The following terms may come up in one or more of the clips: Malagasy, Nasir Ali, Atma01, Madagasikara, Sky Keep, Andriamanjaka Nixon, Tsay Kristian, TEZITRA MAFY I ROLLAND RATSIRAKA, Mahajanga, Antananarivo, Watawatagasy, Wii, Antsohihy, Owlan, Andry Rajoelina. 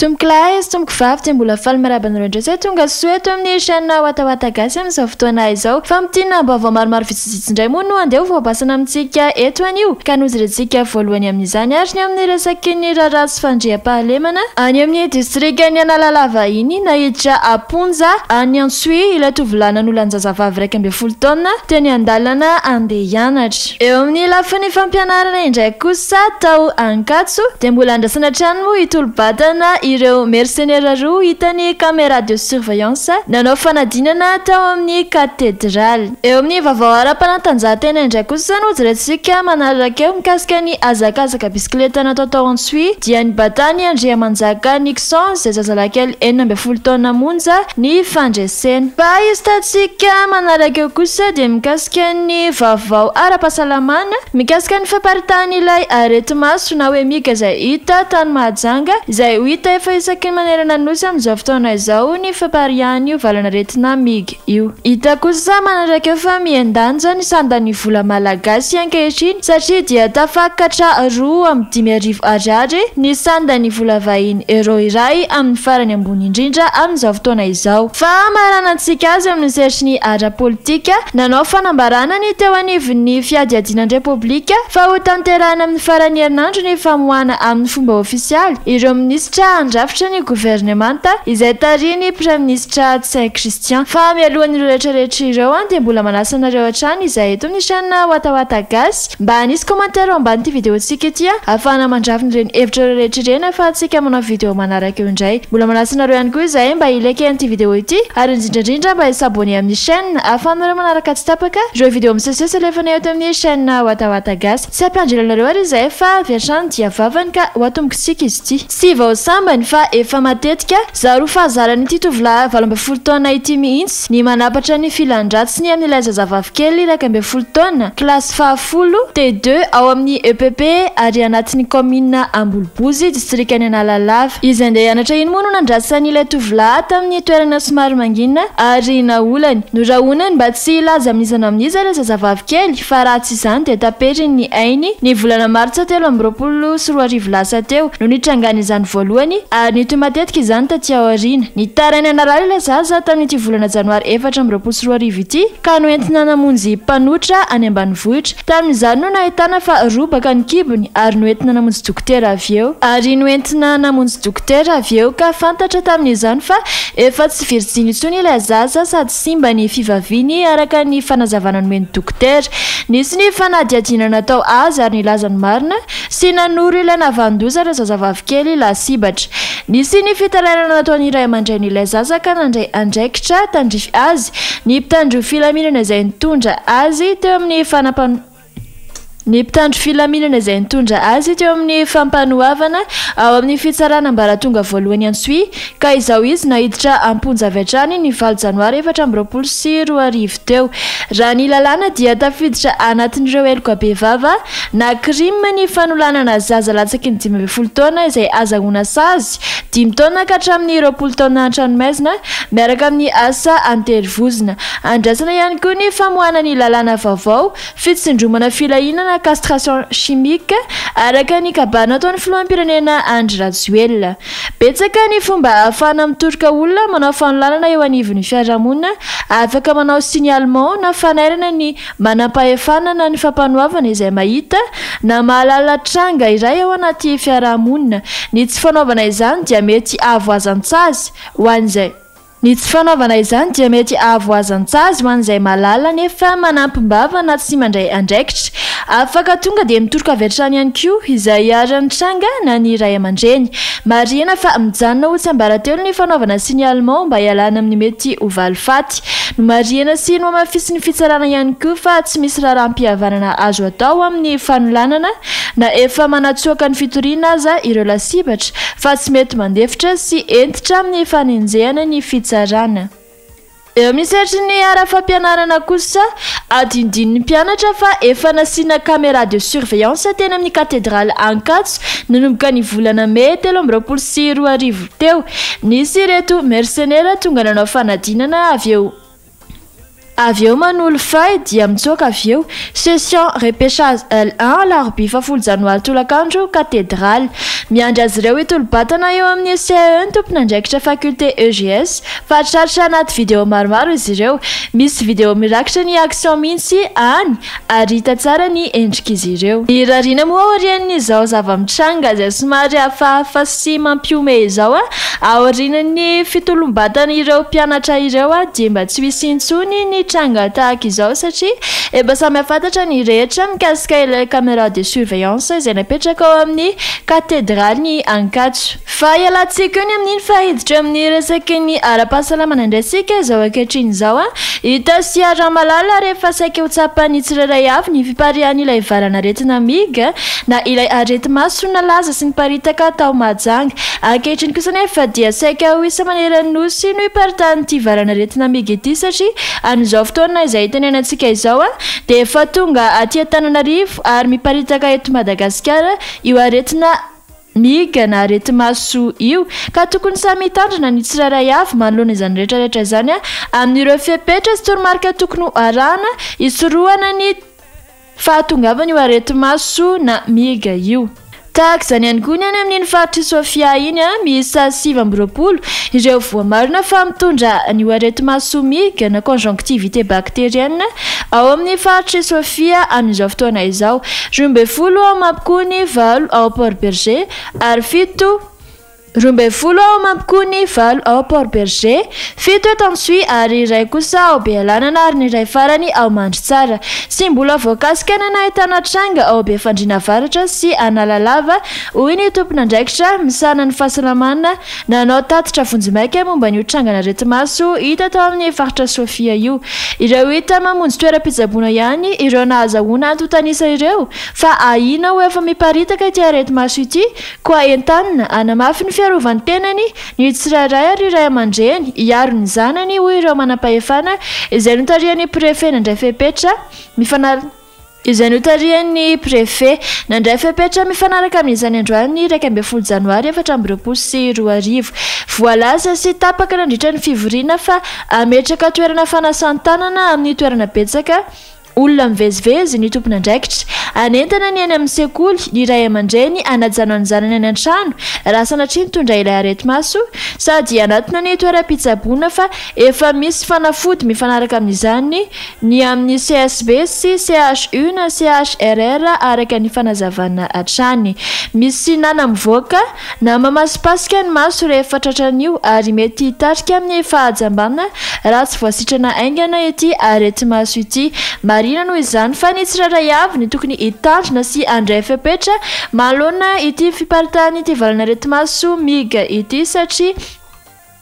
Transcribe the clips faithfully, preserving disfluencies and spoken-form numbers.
Tumklaes, tumkfav, timbola fal maraban randrese, tungasue, tumnishana watawatagasim, softona izao, famtina bavo marmar fisisindraimuno, and devo basanamtika, etuaniu, canuzrezika, foluaniamnizania, nyamniresakini raras fangia palemana, anyamni distriganianalava ini, naicha apunza, anyan sui, ilatuvlana nulanzazavavrekan befultona, teniandalana, and the yanach. Eomni lafuni fampianara injakusa, tau ankatsu, timbulanda sanachanmu, itulpadana, ireo mercenaires roa hitany caméra de surveillance nanao fanadinana tao amin'ny katedraly. Eo amin'ny vaovao ara-panatanjahantena indray kosa no jerentsika manaraka eo mikasika ny hazakazaka bisikileta natao tao Antsohihy dia nibatany Andriamanjaka Nixon izay zazalakely enina amby folo taona monja ny fandresena. Fa hitantsika manaraka eo kosa dia mikasika ny vaovao ara-pahasalamana mikasika ny famparitahana ilay areti-maso na hoe mika izay hita tany Mahajanga izay hita efa isaky ny manerana nosy amin'izao fotoana izao ny famparihan'io valana retina migy io. Hita kosa manaraka eo fa miendanja ny sandan'ny vola malagasy ankehitriny satria dia tafakatra roa amin'ny dimy arivo ariary ny sandan'ny vola vahiny euro iray amin'ny farany ambony indrindra amin'izao fotoana izao. Fa maranantsika azy amin'ny seritry ara-politika nanao fanambarana ny teo anivon'ny fiadiadianan'ny repoblika fa ho tanterahana amin'ny farany herinandro ny famoahana amin'ny fomba ofisialy ireo ministra andrafitra ny gouvernementa izay tariny premier ministra Saint Christian. Fa mialohan'ny rehetrarehetra ireo dia mbola manasanareo hatrany izay eto amin'ny chaîne Watawatagasy mba anisy komantera ambany ity videontsika ity ahafahana mandrafiny ireny hevitra rehetra ireny ahafahantsika manao video manaraka eo indray. Mbola manasanareo ihany koa izay mba hilekeny ity video ity ary indrindraindrindra mba hisabone amin'ny chaîne ahafahanareo manaraka tsy tapaka ireo video misesesa lefanay eto amin'ny chaîne Watawatagasy. Tsy ampiandrelanareo ary izay fa vetrany dia vavany ka ho atomboksika izy ity sy vaosa many fa efa matetika zaro fahazaran'ny titovla valo amby folo taona ity mihitsy ny manapatra ny filandratsiny amin'ilay zazavavy kely iraika amby folo taona klasy fahafolo T deux ao amin'ny E P P ary anatin'ny komina Ambolibozy distrika ny Analalava. Izy andeha hianatra iny moa no nandratsan'ilay tovla tamin'ny toerana somary manginina ary naolany norahonany mba tsy ilaza amin'izana amin'izy ilay zazavavy kely fa raha tsy izany dia tapetriny ny ainy ny volana martsa telo amby roapolo sy roa arivo lasa teo no nitrangan'izany voalohany ary nito matetika izany taty aoriana ny tarainy anarala ilay zaza tamin'ity volana janoary efatra amby roapolo sy roa arivo ity ka no entina namonjy mpanotra any ambanivohitra. Tamin'izany no nahitana fa robaka ny kibony ary no entina namonjy dokotera avy eo ary no entina namonjy dokotera avy eo ka fantatra tamin'izany fa efa tsy virjiny intsony ilay zaza sady simba ny fivaviany araka ny fanazavana nomen'ny dokotera. Nisy ny fanadiadiana natao azy ary nilazany marina sy nanoro ilay navandoza ireo zazavavykely lasibatra. Nisy ny fitarainana nataon'ny ray aman-dreny ilay zaza ka nandray andraikitra tandrify azy ny mpitandro filaminana izay nitondra azy teo amin'ny fanapana ny mpitandro filaminana izay nitondra azy teo amin'ny fampanoavana ao amin'ny fitsarana ambaratonga voalohany Antsohihy ka izao izy nahiditra amponjavetrany ny valo janoary efatra amby roapolo sy roa arivo teo. Raha ny lalàna dia tafiditra anatin'ireo eloka be vava na crime ny fanolanana zaza latsaky ny dimy amby folo taona izay azahoana sazy dimy taona ka hatramin'ny roapolo taona an-tranomaizina miaraka amin'ny asa anterivozina. Andrasana ihany koa ny famoahana ny lalàna vaovao fitsindromana filahinana castration chimique araka ny kabana ataon'ny filoham-pirenena Andry Rajoelina. Betsaka ny fomba ahafahana mitoroka olona manao fanolanana eo anivon'ny fiarahamonina afaka manao signalement na fanairana ny manam-pahefana na ny fampanoavana izay mahita na mahalala tranga iray eo anaty fiarahamonina. Ny tsy fanaovana izany dia mety ahavoazan-tsazy ho an'izay Ny tsy fanaovana izany dia mety ahavoazan-tsazy ho an'izay malala nefa manampim-bava na tsy mandray andraikitra. Afaka tonga dia mitoroka avetrany ihany koa izay aran'ny tranga na ny ray aman-dreny. Marihana fa mijanona ho tsy ambaratelo ny fanaovana signalement mba hialana amin'ny mety ho valy faty. No marihana sy no mamafisy ny fitsarana ihany koa fa tsy misy raharam-pihavanana azo atao amin'ny fanolanana na efa manatsoaka ny fitoriana aza ireo lasibatra fa tsy mety mandefitra sy entitra amin'ny fanenjehana ny fitsarana. Eo amin'ny seritry ny ara-fampianarana kosa adinidin'ny mpianatra fa efa nasiana caméra de surveillance teny amin'ny katedraly Ankatso nanomboka ny volana May telo amby roapolo sy roa arivo teo. Nisy ireto mercenaires tonga nanao fanadinana avy eo Avio manolo fay dia mitsoka avio session repêchage L un larbi fafolo janoary tolakandro cathédrale miandra azy ireo itolobatana eo amin'ny C E un tompon'andraikitra faculté E G S fa saritra anaty vidéo maromaro izy ireo misy vidéo mirakitra ny action mihitsy any ary hita tsara ny endrik'izy ireo irarina moa orian'izao zava-mitranga izay somary afahafa sy mampiome izao aorinan'ny fitolombatana ireo mpianatra ireo dia mba tsy misy intsony ny tranga tahaka izao satria eba samy afantatra ny rehetra mikasika ilay caméra de surveillance izay napetraka ao amin'ny katedraly ny Ankatso. Fa ialantsika eo amin'ny fahiditra amin'ny resaky ny ara-pahasalamana ndresika izao ankehitriny izao a hita sy aramalala rehefa saika ho tsapany tsirairay avy ny fiparihan'ilay varana aretina miga na ilay areti-maso nalaza sy ny paritaka tao majanga. Ankehitriny kosa nefa dia saika ho isa manerany nosy no iparitahan'ity varana aretina miga ity satria an'izao fotoana izay tenenantsika izao a dia efa tonga aty Antananarivo ary miparitaka eto Madagasikara io aretina miga na areti-maso io ka tokony samy hitandrina ny tsirairay avy manoloana izany rehetrarehetra izany a amin'ireo fepetra sy toromarika tokony arahana isorohana ny fahatongavana io areti-maso na miga io. Tahaka izany ihany koa ny any amin'ny faritry Sofia iny a miisa sivy amby roapolo ireo voamarina fa mitondra ny areti-maso miga na conjonctivité bakterienne ao amin'ny faritry Sofia amin'izao fotoana izao roa amby folo ao mampikony valo ao Port Berger ary fito roa amby folo ao mampikony valo ao Port Berger fito eto Antsy ary iray kosa ao Bealanana ary ny iray farany ao Mandritsara sy mbola voakasika na nahitana tranga ao Be Fandriana Varatra sy Analalava hoy ny tompon'andraikitra misana ny fahasalamana nanao tatitra vonjimaika momba ny trangana areti-maso hita tao amin'ny faritra Sofia io. Ireo hita mamonjy toeram-pitsaboana ihany ireo nahazahoana antotanisa ireo fa ahina ho efa miparitaka ity areti-maso ity koa entanina anamafy ny rovan'ny tenany ny tsirairay ary iray aman-dreny hiaro ny zanany hoy ireo manam-pahefana izay notarian'ny prefet nandray fepetra mifanaraka izay notarian'ny prefet nandray fepetra mifanaraka amin'izany androany iraika amby folo janoary efatra amby roapolo sy roa arivo voalaza sy tapaka nandritra ny fivoriana fa ametraka toerana fanasan-tanana amin'ny toerana betsaka olona mivezivezy ny tompon'andraikitra anentana ny any amin'ny sekoly ny iray aman-dreny anajano ny zanany any an-trano raha sanatria mitondra ilay areti-maso sady anatina ny toeram-pitsaboana fa efa misy fanafody mifanaraka amin'izany ny amin'ny C S B sy C H U na C H R R araka ny fanazavana hatrany misy nanamivoaka na mamasipasika ny maso rehefa tratran'io ary mety hitarika amin'ny fahajambana raha tsy voasitrana aingana ity areti-maso ity. Marina noho izany fa ny tsirairay avy ny tokony hitandrina sy andray fepetra manoloana ity fiparitahana ity varana areti-maso miga ity satria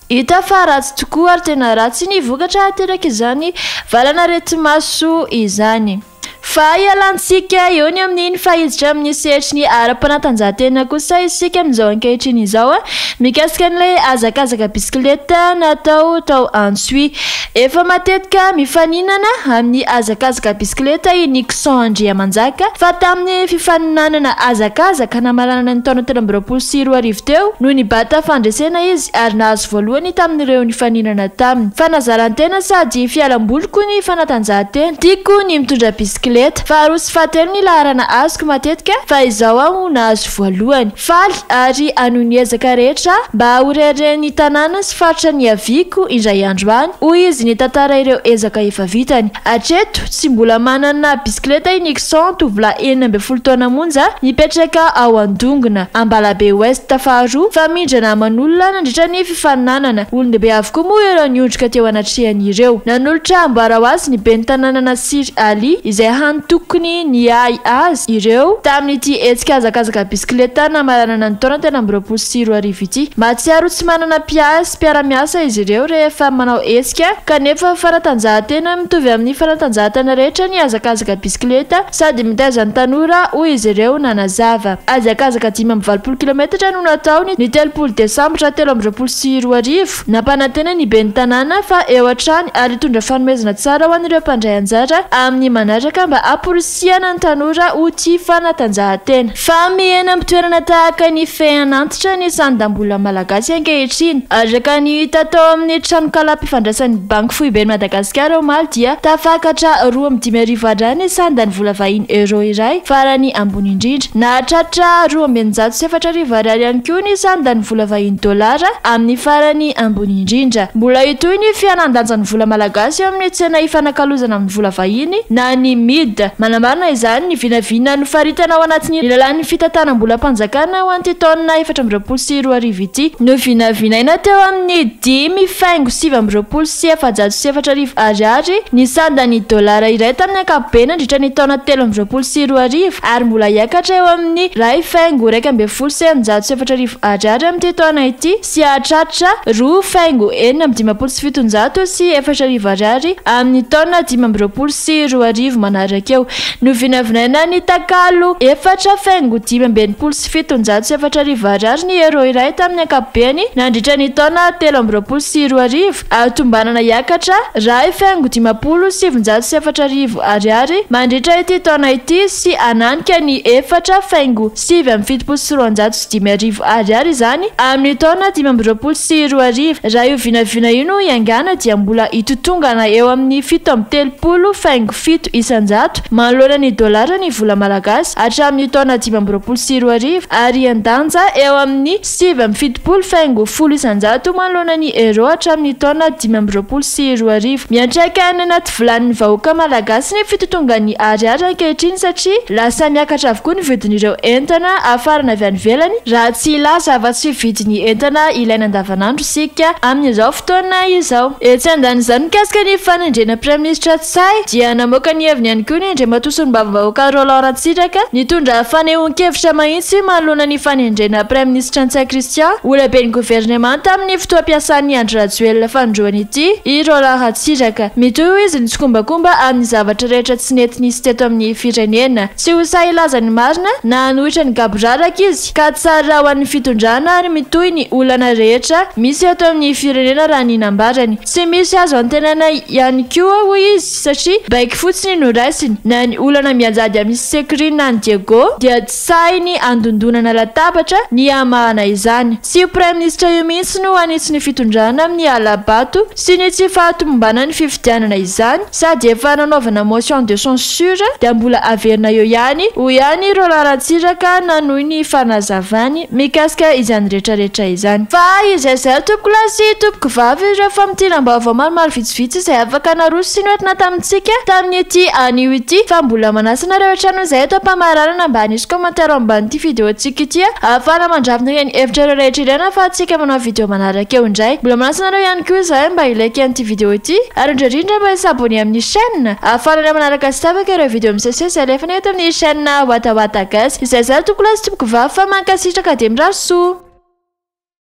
hita fa ratsy tokoa ary tena ratsy ny vokatra ateraka izany varana areti-maso izany. Fa ialantsika eo ny amin'ny fahiditra amin'ny sehatry ny ara-panatanjahantena kosa isika amin'izao ankehitriny izao mikasika n'ilay azakazaka bisikileta natao tao Antsy. Efa matetika mifaninana amin'ny azakazaka bisikileta i Nixon Andria Manjaka fa tamin'ny fifaninanana azakazaka namarana ny taona telo amby roapolo sy roa arivo teo no nibata fandresena izy ary nahazo voalohany tamin'ireo nifaninana taminy fanazarantena sady fialamboliko ny fanatanjahantena tiako ny mitondra bisikileta fa rosy fatelo ny laharana azoko matetika fa izao aho nahazo voalohany faly ary anoniezaka rehetra mba horeren'ny tanàna sy faritra ny aviko indray andro any hoy izy nitantara ireo ezaka efa vitany. Atreto tsy mbola manana bisikileta i Nixon tovolahy enina amby folo taona monja nipetraka ao Andongona Ambalabe West faharoa fa mindrana aman'olona nandritra ny fifaninanana olondehibe avokoa moa ireo niondrika teo anatrehan' ireo nanolotra ambara ho azy ny ben'ny tanàna Nasir Ali izay tokony ny ay azy ireo tamin'ity etsika azakazaka bisikileta namarana ny taona telo amby roapolo sy roa arivo ity. Mahatsiaro tsy manana mpiasy mpiaramiasa izy ireo rehefa manao etsika kanefa fanatanjahantena mitovy amin'ny fanatanjahantena rehetra ny azakazaka bisikileta sady mitaiza ny tanora hoy izy ireo nanazava. Azakazaka dimy amby valopolo kilometatra no nataony ny telopolo desambra telo amby roapolo sy roa arivo nampanantena ny ben'ny tanàna fa eo an-trany ary tondra fanomezana tsara ho an'ireo mpandray anjara amin'ny manaraka mba amporisiana ny tanora ho tia fanatanjahantena. Fa miaina amin'ny toerana tahaka ny fianantsitra ny sandam-bola malagasy ankehitriny. Araka ny hita tao amin'ny tranokala mpifandraisan'ny banky foiben'ny Madagasikara omaly dia tafakatra roa amby dimy arivo andran'ny sandany vola vahiny euro iray farany ambony indrindra. Nahatratra roa amby eninjato sy efatra arivo ariary ihany koa ny sandany vola vahiny dolara amin'ny farany ambony indrindra. Mbola itoy ny fianandanjan'ny vola malagasy amin'ny tsena ifanakalozana amin'ny vola vahiny na ny mid. Manamarina izany ny vinavina no faritana ao anatin'ny lalan'ny fitantanam-bola mpanjakana ho anty taona efatra amby roapolo sy roa arivo ity no vinavinaina teo amin'ny dimy faingo sivy amby roapolo sy efajato sy efatra arivo ariary ny sandany dolara iray tamin'ny ankapobeny ndritra ny taona telo amby roapolo sy roa arivo ary mbola hiakatra eo amin'ny ray faingo iraika amby folo sy eninjato sy efatra arivo ariary amin'ny taona ity sy hatratra roa faingo enina amby dimampolo sy fitonjato sy efatra arivo ariary amin'ny taona dimy amby roapolo sy roa arivo manaraka eo no vinavinaina ny takalo efatra faingo dimy amby enimpolo sy fitonjato sy efatra arivo ariary ny euro iray tamin'ny ankapobeny nandritra ny taona telo amby roapolo sy roa arivo ary tombanana hiakatra ray faingo dimampolo sy sivinjato sy efatra arivo ariary mandritra ity taona ity sy ananika ny efatra faingo sivy amby fitopolo sy roanjato sy dimy arivo ariary izany amin'ny taona dimy amby roapolo sy roa arivo. Raha io vinavina io no iangana dia mbola hitotongana eo amin'ny fito amby telopolo faingo fito isanjato manoloana ny dolara ny vola malagasy hatramin'ny taona dimy amby roapolo sy roa arivo ary andanja eo amin'ny sivy amby fitopolo faingo folo isanjato manoloana ny euro hatramin'ny taona dimy amby roapolo sy roa arivo. Miantraika any anaty volan'ny vahoaka malagasy ny fitotongany ariary ankehitriny satria lasa miakatra avokoa ny vidin'ireo entana afarana avy any ivelany raha tsy lasa afa-tsy vidy ny entana ilaina andavanandro isika amin'izao fotoana izao. Etsy andan'izany mikasika ny fanendrena Praiministra Tsay dia namoaka ny heviny ihany koa ny andriamatosin'ny bavavahoaka Rolland Ratsiraka nitondra fanehoan-kevitra mahitsy manoloana ny fanendrena Praiministra Tsay Kristian olaben'ny governemanta amin'ny fotoam-piasan'ny Andry Rajoelina fandroany ity i Rolland Ratsiraka. Mitoy izy ny tsokombakomba amin'ny zavatra rehetra tsy nety nisy teto amin'ny firenena. Tsy ho sahilazan'ny marina na hanohitra ny gaboraraka izy ka tsara raha ho an'ny fitondrana ary mitoy ny olana rehetra misy eto amin'ny firenena raha ny nambarany. Tsy misy azo antenana ihany koa ho izy satria baiky fotsiny no raisiny na ny olana mianjady amin'ny sekriny na ny diego dia tsainy andondonana latabatra ny amahana izany. Tsy Prime Minister io mihitsy no anitsy ny fitondrana amin'ny alabato sy ny tsy fahatombana ny fifidianana izany sady efa nanaovana motion de censure dia mbola averina eo ihany ho ihany Rolland Ratsiraka nanohy ny fanazavany mikasika izany rehetrarehetra izany. Fa izay izay topoko lahy sy topoko vavy ireo famitianam-baovao maromaro vitsivitsy izay afaka naroso sy noentina tamintsika tamin'ny ity anio ity fa mbola manasanareo hatrano izay eto mpamararana ambany isy komantara ambanin'ity videontsika ity ahafahana mandravina ny hevitrareo rehetra irana fa antsika manao video manaraka eo indray. Mbola manasana ireo ihany koa izahay mba ilaika an'ity video ity ary indrindra indrindra mba hisabone amin'ny chaîne ahafahanareo manaraka sy tavaka ireo video misesy izay alefana eto amin'ny chaîne Watawata Gasy. Izay izay topoko lahy sy topoko vavy fa mankasitraka dia mirary soa.